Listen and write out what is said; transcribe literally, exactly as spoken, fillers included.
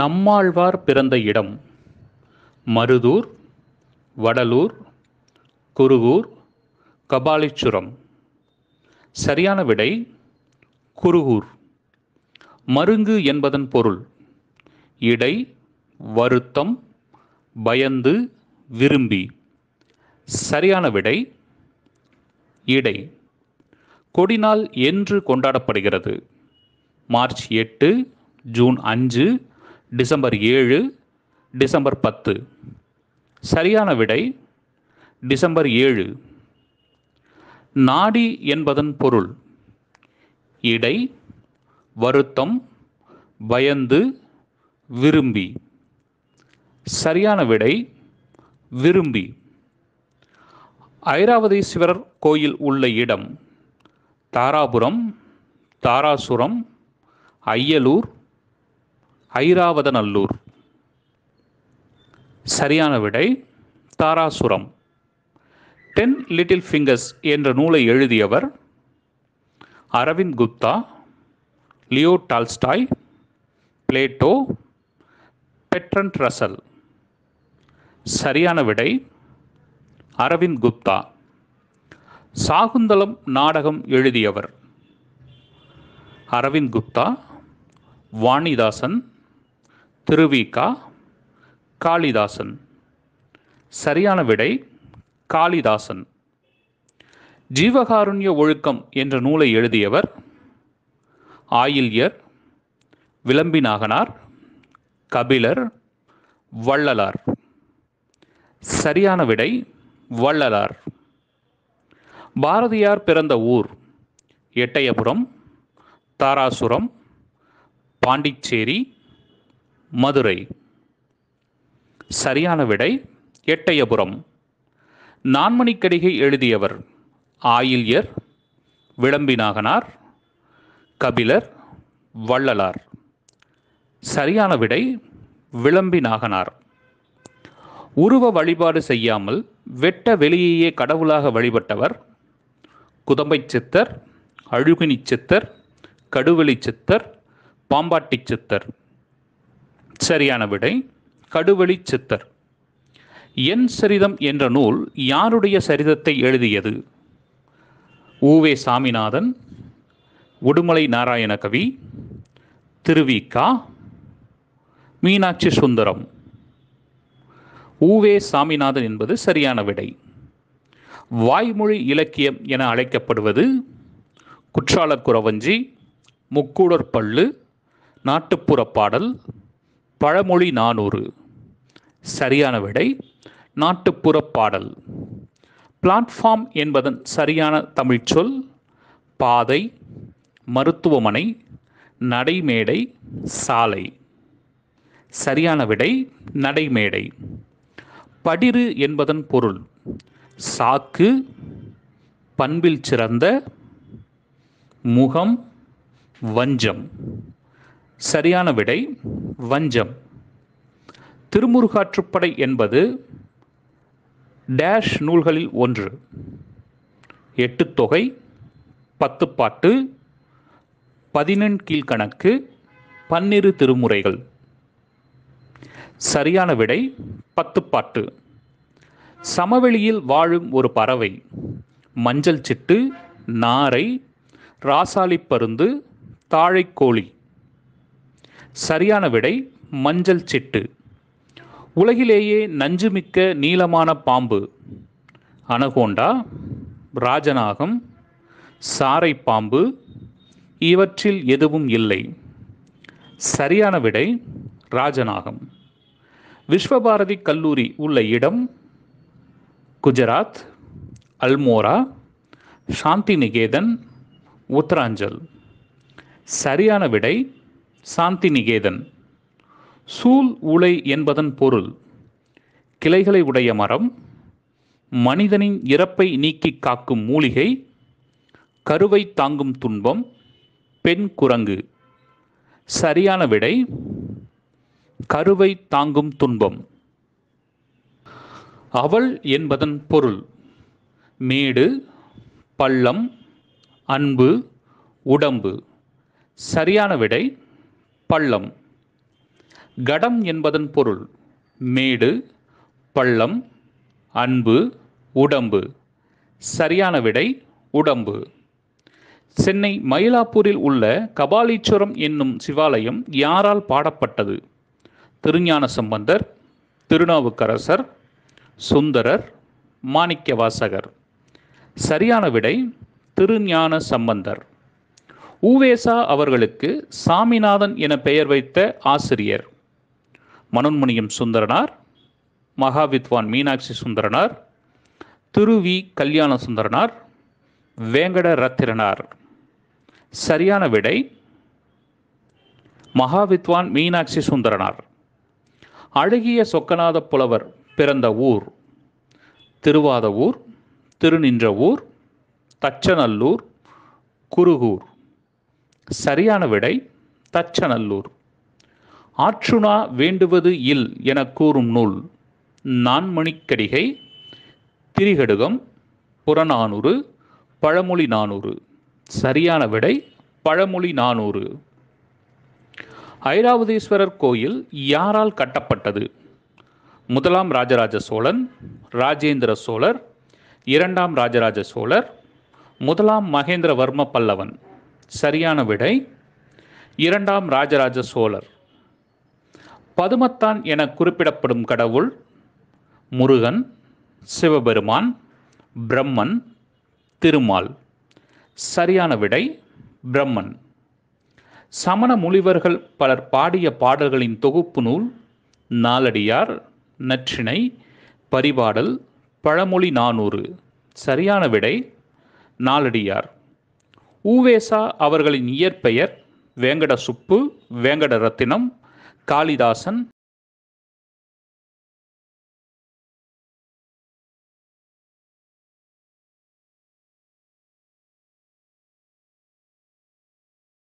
நம்மாழ்வார் பிறந்த இடம் மருதூர், வடலூர், குருகூர், கபாலீஸ்வரம். சரியான விடை குருகூர். மருங்கு என்பதன் பொருள் இடை, வருத்தம், பயந்து, விரும்பி. சரியான விடை இடை. கொடிநாள் என்று கொண்டாடப்படுகிறது? மார்ச் எட்டு, ஜூன் அஞ்சு, டிசம்பர் ஏழு, டிசம்பர் பத்து. சரியான விடை டிசம்பர் ஏழு. நாடி என்பதன் பொருள் இடை, வருத்தம், பயந்து, விரும்பி. சரியான விடை விரும்பி. ஐராவதீஸ்வரர் கோயில் உள்ள இடம் தாராபுரம், தாராசுரம், ஐயலூர், ஐராவதநல்லூர். சரியான விடை தாராசுரம். டென் லிட்டில் ஃபிங்கர்ஸ் என்ற நூலை எழுதியவர் Aravind Gupta, Leo Tolstoy, Plato, Bertrand Russell. சரியான விடை அரவிந்த் குப்தா. சாகுந்தலம் நாடகம் எழுதியவர் அரவிந்த் குப்தா, வாணிதாசன், திருவிகா, காளிதாசன். சரியான விடை காளிதாசன். ஜீவகாருண்ய ஒழுக்கம் என்ற நூலை எழுதியவர் ஆயில்யர், விளம்பிநாகனார், கபிலர், வள்ளலார். சரியான விடை வள்ளலார். பாரதியார் பிறந்த ஊர் எட்டயபுரம், தாராசுரம், பாண்டிச்சேரி, மதுரை. சரியான விடை எட்டயபுரம். நான்மணிக்கடிகை எழுதியவர் ஆயில்யர், விளம்பிநாகனார், கபிலர், வள்ளலார். சரியான விடை விளம்பிநாகனார். உருவ வழிபாடு செய்யாமல் வெட்ட வெளியே கடவுளாக வழிபட்டவர் குதம்பை சித்தர், அழுகினி சித்தர், கடுவெளி சித்தர், பாம்பாட்டி சித்தர். சரியான விடை கடுவெளி சித்தர். என் சரிதம் என்ற நூல் யாருடைய சரிதத்தை எழுதியது? ஊவே சாமிநாதன், உடுமலை நாராயணகவி, திருவிகா, மீனாட்சி சுந்தரம். ஊவே சாமிநாதன் என்பது சரியான விடை. வாய்மொழி இலக்கியம் என அழைக்கப்படுவது குற்றாலர் குறவஞ்சி, முக்கூடர் பள்ளு, நாட்டுப்புற பாடல், பழமொழி நானூறு. சரியான விடை நாட்டுப்புற பாடல். பிளாட்ஃபார்ம் என்பதன் சரியான தமிழ்ச்சொல் பாதை, மருத்துவமனை, நடைமேடை, சாலை. சரியான விடை நடைமேடை. படிறு என்பதன் பொருள் சாக்கு, பண்பில் சிறந்த, முகம், வஞ்சம். சரியான விடை வஞ்சம். திருமுருகாற்றுப்படை என்பது டேஷ் நூல்களில் ஒன்று எட்டு தொகை, பத்து பாட்டு, பதினெண் கீழ்கணக்கு, பன்னிரு திருமுறைகள். சரியான விடை பத்து பாட்டு. சமவெளியில் வாழும் ஒரு பறவை மஞ்சள் சிட்டு, நாரை, ராசாலி பருந்து, தாழைக்கோழி. சரியான விடை மஞ்சள் சிட்டு. உலகிலேயே நஞ்சுமிக்க நீளமான பாம்பு அனகோண்டா, ராஜநாகம், சாரை பாம்பு. இவற்றில் எதுவும் இல்லை. சரியான விடை ராஜநாகம். விஸ்வபாரதி கல்லூரி உள்ள இடம் குஜராத், அல்மோரா, சாந்திநிகேதன், உத்தராஞ்சல். சரியான விடை சாந்திநிகேதன். சூல் உலை என்பதன் பொருள் கிளைகளை உடைய மரம், மனிதனின் இறப்பை நீக்கி காக்கும் மூலிகை, கருவை தாங்கும் துன்பம், பெண் குரங்கு. சரியான விடை கருவை தாங்கும் துன்பம். அவள் என்பதன் பொருள் மேடு, பள்ளம், அன்பு, உடம்பு. சரியான விடை பள்ளம். கடம் என்பதன் பொருள் மேடு, பள்ளம், அன்பு, உடம்பு. சரியான விடை உடம்பு. சென்னை மயிலாப்பூரில் உள்ள கபாலீஸ்வரம் என்னும் சிவாலயம் யாரால் பாடப்பட்டது? திருஞான சம்பந்தர், திருநாவுக்கரசர், சுந்தரர், மாணிக்க வாசகர். சரியான விடை திருஞான சம்பந்தர். உவேசா அவர்களுக்கு சாமிநாதன் என பெயர் வைத்த ஆசிரியர்? மனோன்மணியம் சுந்தரனார், மகாவித்வான் மீனாட்சி சுந்தரனார், திருவி கல்யாண சுந்தரனார், வேங்கட ரத்திரனார். சரியான விடை மகாவித்வான் மீனாட்சி சுந்தரனார். அழகிய சொக்கநாத புலவர் பிறந்த ஊர்? திருவாதவூர், திருநின்ற ஊர், தச்சநல்லூர், குருகூர். சரியான விடை தச்சநல்லூர். ஆற்றுணா வேண்டுவது இல் என கூறும் நூல்? நான்மணிக்கடிகை, திரிகடுகம், புறநானூறு, பழமொழி நானூறு. சரியான விடை பழமொழி நானூறு. ஐராவதீஸ்வரர் கோயில் யாரால் கட்டப்பட்டது? முதலாம் ராஜராஜ சோழன், ராஜேந்திர சோழர், இரண்டாம் ராஜராஜ சோழர், முதலாம் மகேந்திர வர்ம பல்லவன். சரியான விடை இரண்டாம் ராஜராஜ சோழர். பதுமத்தான் என குறிப்பிடப்படும் கடவுள்? முருகன், சிவபெருமான், பிரம்மன், திருமால். சரியான விடை பிரம்மன். சமண முனிவர்கள் பலர் பாடிய பாடல்களின் தொகுப்பு நூல்? நாலடியார், நற்றிணை, பரிபாடல், பழமொழி நானூறு. சரியான விடை நாலடியார். உவேசா அவர்களின் இயற்பெயர்? வேங்கட சுப்பு, வேங்கட ரத்தினம், காளிதாசன்,